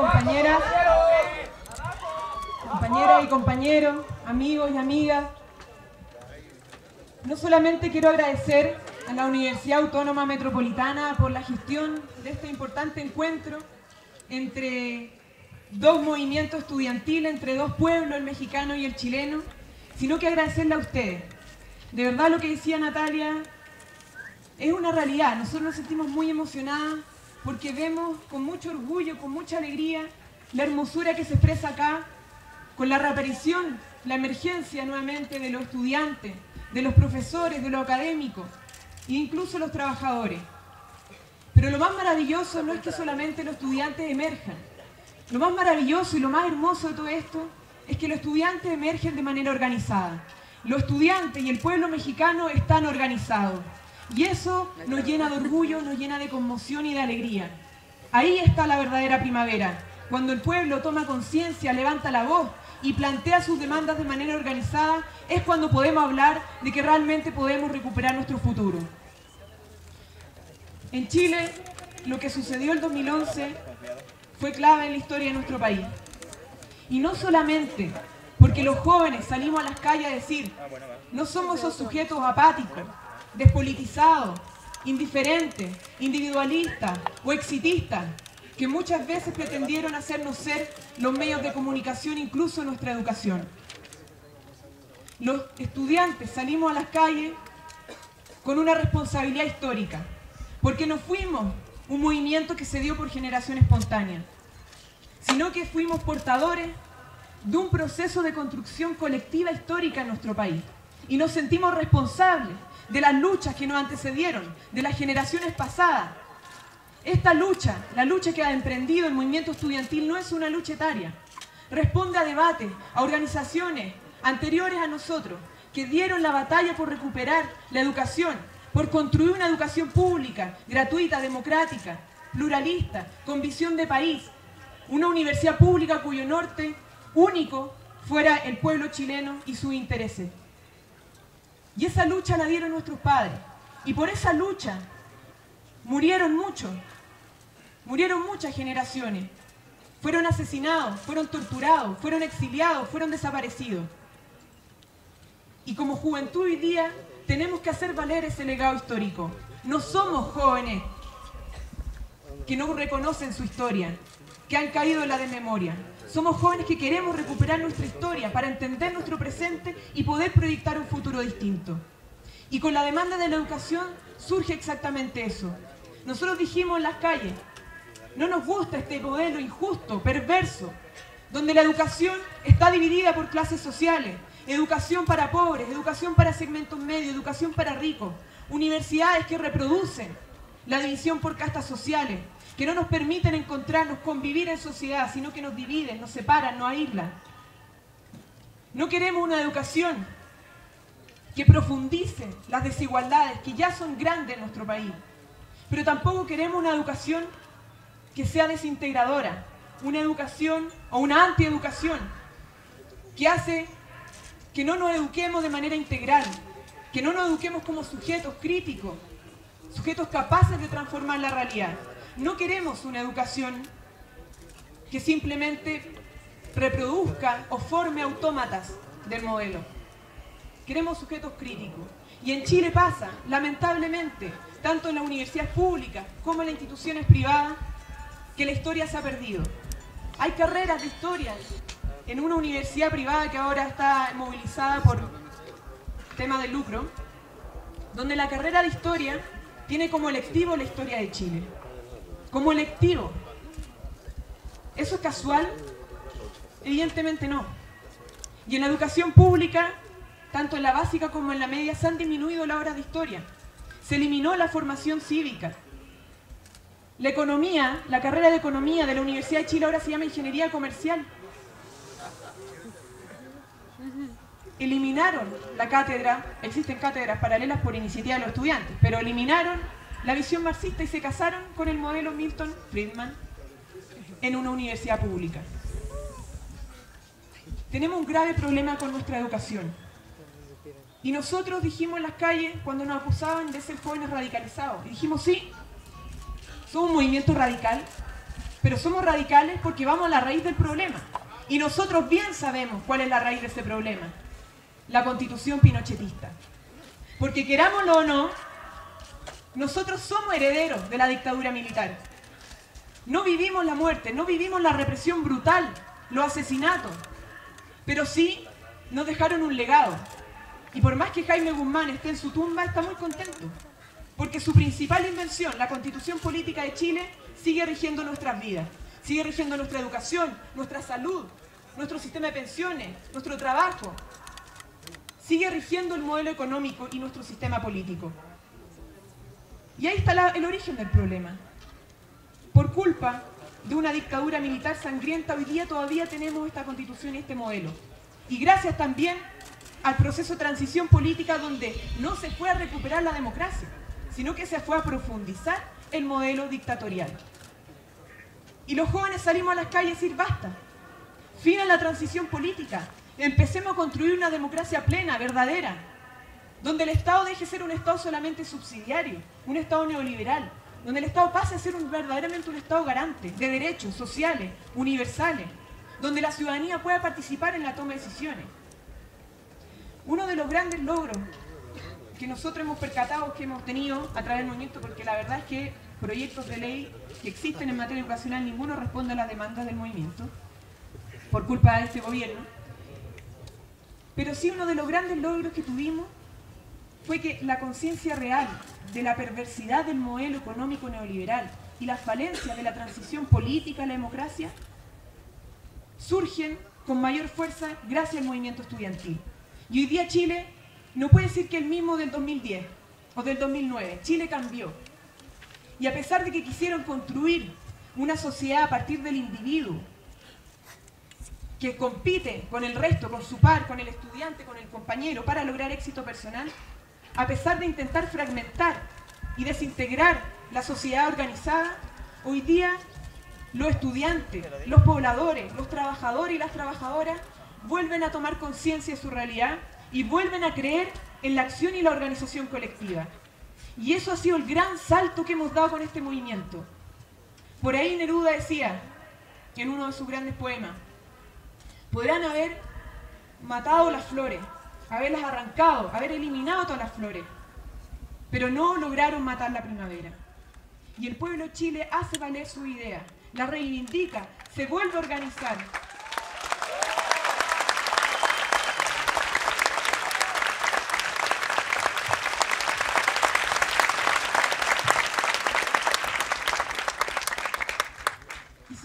compañeras, compañeras y compañeros, amigos y amigas. No solamente quiero agradecer a la Universidad Autónoma Metropolitana por la gestión de este importante encuentro entre dos movimientos estudiantiles, entre dos pueblos, el mexicano y el chileno, sino que agradecerle a ustedes. De verdad, lo que decía Natalia es una realidad. Nosotros nos sentimos muy emocionados porque vemos con mucho orgullo, con mucha alegría, la hermosura que se expresa acá, con la reaparición, la emergencia nuevamente de los estudiantes, de los profesores, de los académicos e incluso los trabajadores. Pero lo más maravilloso no es que solamente los estudiantes emerjan. Lo más maravilloso y lo más hermoso de todo esto es que los estudiantes emergen de manera organizada. Los estudiantes y el pueblo mexicano están organizados. Y eso nos llena de orgullo, nos llena de conmoción y de alegría. Ahí está la verdadera primavera, cuando el pueblo toma conciencia, levanta la voz y plantea sus demandas de manera organizada, es cuando podemos hablar de que realmente podemos recuperar nuestro futuro. En Chile, lo que sucedió el 2011 fue clave en la historia de nuestro país. Y no solamente porque los jóvenes salimos a las calles a decir, no somos esos sujetos apáticos, despolitizados, indiferentes, individualistas o exitistas, que muchas veces pretendieron hacernos ser los medios de comunicación, incluso nuestra educación. Los estudiantes salimos a las calles con una responsabilidad histórica, porque no fuimos un movimiento que se dio por generación espontánea, sino que fuimos portadores de un proceso de construcción colectiva histórica en nuestro país. Y nos sentimos responsables de las luchas que nos antecedieron, de las generaciones pasadas. Esta lucha, la lucha que ha emprendido el movimiento estudiantil, no es una lucha etaria. Responde a debates, a organizaciones anteriores a nosotros, que dieron la batalla por recuperar la educación, por construir una educación pública, gratuita, democrática, pluralista, con visión de país, una universidad pública cuyo norte único fuera el pueblo chileno y sus intereses. Y esa lucha la dieron nuestros padres. Y por esa lucha murieron muchos. Murieron muchas generaciones. Fueron asesinados, fueron torturados, fueron exiliados, fueron desaparecidos. Y como juventud hoy día tenemos que hacer valer ese legado histórico. No somos jóvenes que no reconocen su historia, que han caído en la desmemoria. Somos jóvenes que queremos recuperar nuestra historia para entender nuestro presente y poder proyectar un futuro distinto. Y con la demanda de la educación surge exactamente eso. Nosotros dijimos en las calles, no nos gusta este modelo injusto, perverso, donde la educación está dividida por clases sociales, educación para pobres, educación para segmentos medios, educación para ricos, universidades que reproducen la división por castas sociales, que no nos permiten encontrarnos, convivir en sociedad, sino que nos dividen, nos separan, nos aíslan. No queremos una educación que profundice las desigualdades que ya son grandes en nuestro país, pero tampoco queremos una educación que sea desintegradora, una educación o una antieducación que hace que no nos eduquemos de manera integral, que no nos eduquemos como sujetos críticos, sujetos capaces de transformar la realidad. No queremos una educación que simplemente reproduzca o forme autómatas del modelo. Queremos sujetos críticos. Y en Chile pasa, lamentablemente, tanto en las universidades públicas como en las instituciones privadas, que la historia se ha perdido. Hay carreras de historia en una universidad privada que ahora está movilizada por tema de lucro, donde la carrera de historia tiene como electivo la historia de Chile. Como electivo. ¿Eso es casual? Evidentemente no. Y en la educación pública, tanto en la básica como en la media, se han disminuido las horas de historia. Se eliminó la formación cívica. La economía, la carrera de economía de la Universidad de Chile ahora se llama Ingeniería Comercial. Eliminaron la cátedra, existen cátedras paralelas por iniciativa de los estudiantes, pero eliminaron la visión marxista y se casaron con el modelo Milton Friedman en una universidad pública. Tenemos un grave problema con nuestra educación. Y nosotros dijimos en las calles cuando nos acusaban de ser jóvenes radicalizados. Y dijimos, sí, somos un movimiento radical, pero somos radicales porque vamos a la raíz del problema. Y nosotros bien sabemos cuál es la raíz de ese problema: la Constitución pinochetista. Porque querámoslo o no, nosotros somos herederos de la dictadura militar. No vivimos la muerte, no vivimos la represión brutal, los asesinatos, pero sí nos dejaron un legado. Y por más que Jaime Guzmán esté en su tumba, está muy contento, porque su principal invención, la Constitución Política de Chile, sigue rigiendo nuestras vidas, sigue rigiendo nuestra educación, nuestra salud, nuestro sistema de pensiones, nuestro trabajo, sigue rigiendo el modelo económico y nuestro sistema político. Y ahí está el origen del problema. Por culpa de una dictadura militar sangrienta, hoy día todavía tenemos esta Constitución y este modelo. Y gracias también al proceso de transición política, donde no se fue a recuperar la democracia, sino que se fue a profundizar el modelo dictatorial. Y los jóvenes salimos a las calles a decir basta, fin a la transición política, empecemos a construir una democracia plena, verdadera, donde el Estado deje de ser un Estado solamente subsidiario, un Estado neoliberal, donde el Estado pase a ser verdaderamente un Estado garante de derechos sociales, universales, donde la ciudadanía pueda participar en la toma de decisiones. Uno de los grandes logros que nosotros hemos percatado, que hemos tenido a través del movimiento, porque la verdad es que proyectos de ley que existen en materia educacional, ninguno responde a las demandas del movimiento, por culpa de este gobierno. Pero sí, uno de los grandes logros que tuvimos fue que la conciencia real de la perversidad del modelo económico neoliberal y las falencias de la transición política a la democracia surgen con mayor fuerza gracias al movimiento estudiantil. Y hoy día Chile no puede decir que el mismo del 2010 o del 2009. Chile cambió. Y a pesar de que quisieron construir una sociedad a partir del individuo, que compite con el resto, con su par, con el estudiante, con el compañero, para lograr éxito personal, a pesar de intentar fragmentar y desintegrar la sociedad organizada, hoy día los estudiantes, los pobladores, los trabajadores y las trabajadoras vuelven a tomar conciencia de su realidad y vuelven a creer en la acción y la organización colectiva. Y eso ha sido el gran salto que hemos dado con este movimiento. Por ahí Neruda decía, en uno de sus grandes poemas: podrán haber matado las flores, haberlas arrancado, haber eliminado todas las flores, pero no lograron matar la primavera. Y el pueblo de Chile hace valer su idea, la reivindica, se vuelve a organizar.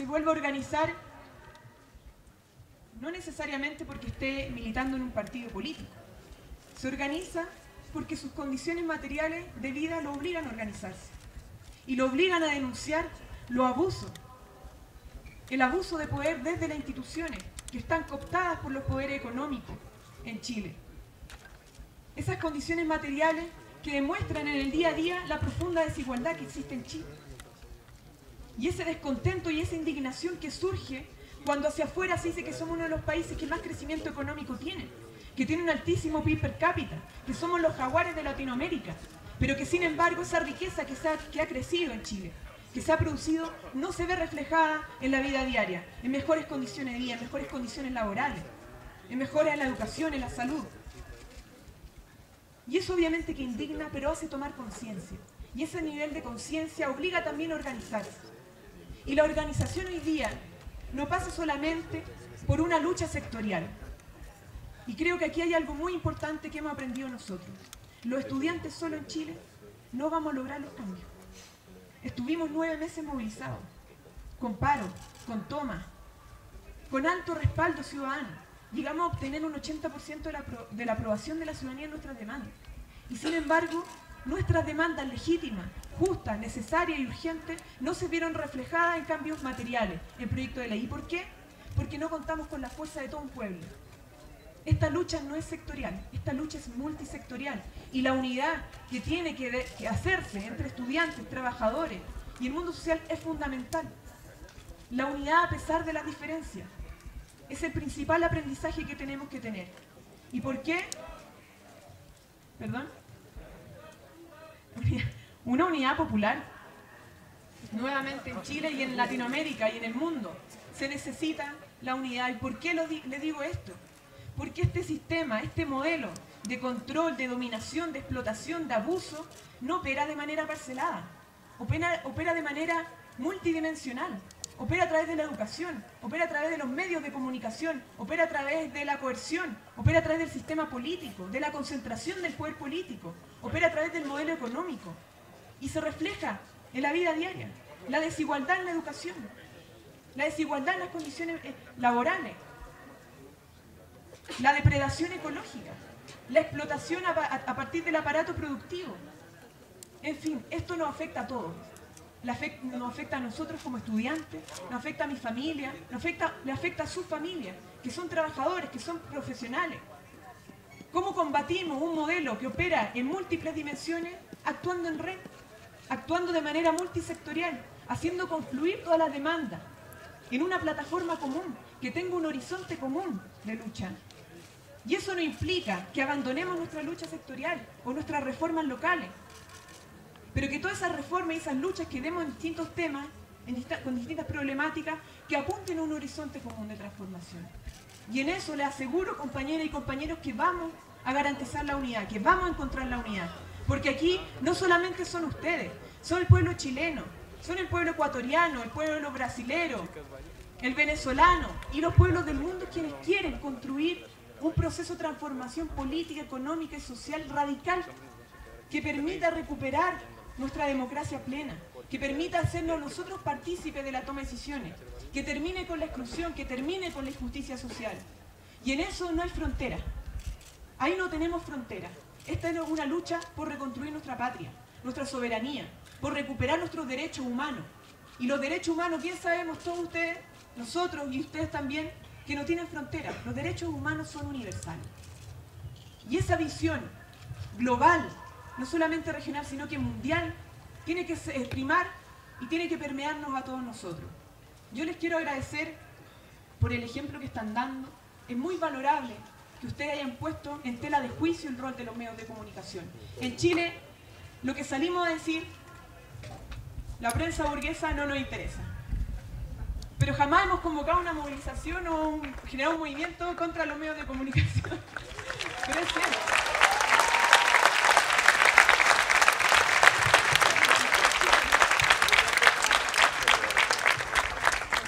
Vuelvo a organizar, no necesariamente porque esté militando en un partido político, se organiza porque sus condiciones materiales de vida lo obligan a organizarse y lo obligan a denunciar los abusos, el abuso de poder desde las instituciones que están cooptadas por los poderes económicos en Chile. Esas condiciones materiales que demuestran en el día a día la profunda desigualdad que existe en Chile. Y ese descontento y esa indignación que surge cuando hacia afuera se dice que somos uno de los países que más crecimiento económico tienen, que tiene un altísimo PIB per cápita, que somos los jaguares de Latinoamérica, pero que sin embargo esa riqueza que ha crecido en Chile, que se ha producido, no se ve reflejada en la vida diaria, en mejores condiciones de vida, en mejores condiciones laborales, en mejoras en la educación, en la salud. Y eso obviamente que indigna, pero hace tomar conciencia. Y ese nivel de conciencia obliga también a organizarse. Y la organización hoy día no pasa solamente por una lucha sectorial. Y creo que aquí hay algo muy importante que hemos aprendido nosotros. Los estudiantes solo en Chile no vamos a lograr los cambios. Estuvimos 9 meses movilizados, con paro, con toma, con alto respaldo ciudadano. Llegamos a obtener un 80% de la aprobación de la ciudadanía en nuestras demandas. Y sin embargo, nuestras demandas legítimas, justas, necesarias y urgentes no se vieron reflejadas en cambios materiales en proyecto de ley. ¿Y por qué? Porque no contamos con la fuerza de todo un pueblo. Esta lucha no es sectorial, esta lucha es multisectorial. Y la unidad que tiene que hacerse entre estudiantes, trabajadores y el mundo social es fundamental. La unidad a pesar de las diferencias es el principal aprendizaje que tenemos que tener. ¿Y por qué? ¿Perdón? Una unidad popular nuevamente en Chile y en Latinoamérica y en el mundo. Se necesita la unidad. ¿Y por qué le digo esto? Porque este sistema, este modelo de control, de dominación, de explotación, de abuso, no opera de manera parcelada, opera de manera multidimensional, opera a través de la educación, opera a través de los medios de comunicación, opera a través de la coerción, opera a través del sistema político, de la concentración del poder político, opera a través del modelo económico y se refleja en la vida diaria, la desigualdad en la educación, la desigualdad en las condiciones laborales, la depredación ecológica, la explotación a partir del aparato productivo. En fin, esto nos afecta a todos. Nos afecta a nosotros como estudiantes, nos afecta a mi familia, le afecta a sus familias, que son trabajadores, que son profesionales. ¿Cómo combatimos un modelo que opera en múltiples dimensiones, actuando en red, actuando de manera multisectorial, haciendo confluir todas las demandas en una plataforma común, que tenga un horizonte común de lucha? Y eso no implica que abandonemos nuestra lucha sectorial o nuestras reformas locales, pero que todas esas reformas y esas luchas que demos en distintos temas, con distintas problemáticas, que apunten a un horizonte común de transformación. Y en eso les aseguro, compañeras y compañeros, que vamos a garantizar la unidad, que vamos a encontrar la unidad. Porque aquí no solamente son ustedes, son el pueblo chileno, son el pueblo ecuatoriano, el pueblo brasilero, el venezolano y los pueblos del mundo quienes quieren construir un proceso de transformación política, económica y social radical que permita recuperar nuestra democracia plena, que permita hacernos nosotros partícipes de la toma de decisiones, que termine con la exclusión, que termine con la injusticia social. Y en eso no hay frontera. Ahí no tenemos frontera. Esta es una lucha por reconstruir nuestra patria, nuestra soberanía, por recuperar nuestros derechos humanos. Y los derechos humanos, bien sabemos todos ustedes, nosotros y ustedes también, que no tienen fronteras. Los derechos humanos son universales. Y esa visión global, no solamente regional, sino que mundial, tiene que primar y tiene que permearnos a todos nosotros. Yo les quiero agradecer por el ejemplo que están dando. Es muy valorable que ustedes hayan puesto en tela de juicio el rol de los medios de comunicación. En Chile, lo que salimos a decir, la prensa burguesa no nos interesa. Pero jamás hemos convocado una movilización o generado un movimiento contra los medios de comunicación. Pero es cierto.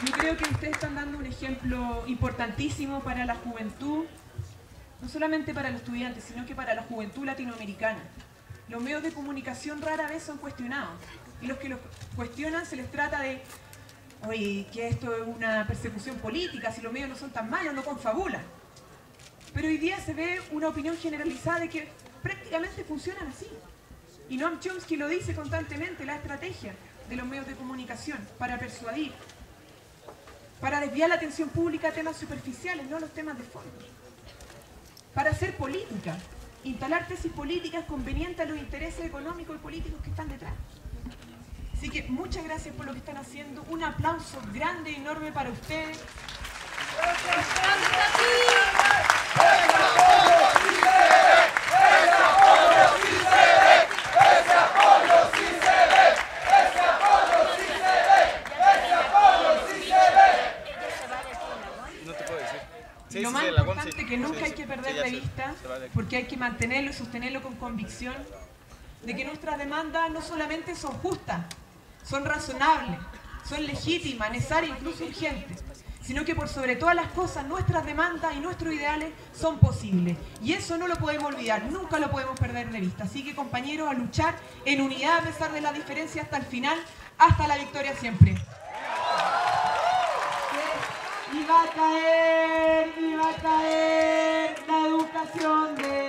Yo creo que ustedes están dando un ejemplo importantísimo para la juventud, no solamente para los estudiantes, sino que para la juventud latinoamericana. Los medios de comunicación rara vez son cuestionados. Y los que los cuestionan se les trata de oye, que esto es una persecución política, si los medios no son tan malos, no confabulan. Pero hoy día se ve una opinión generalizada de que prácticamente funcionan así. Y Noam Chomsky lo dice constantemente, la estrategia de los medios de comunicación para persuadir, para desviar la atención pública a temas superficiales, no los temas de fondo. Para hacer política, instalar tesis políticas convenientes a los intereses económicos y políticos que están detrás. Así que muchas gracias por lo que están haciendo. Un aplauso grande y enorme para ustedes. Lo más importante que nunca hay que perder de vista, porque hay que mantenerlo y sostenerlo con convicción, de que nuestras demandas no solamente son justas, son razonables, son legítimas, necesarias, incluso urgentes, sino que por sobre todas las cosas nuestras demandas y nuestros ideales son posibles. Y eso no lo podemos olvidar, nunca lo podemos perder de vista. Así que compañeros, a luchar en unidad a pesar de las diferencias hasta el final, hasta la victoria siempre. Y va a caer la educación de...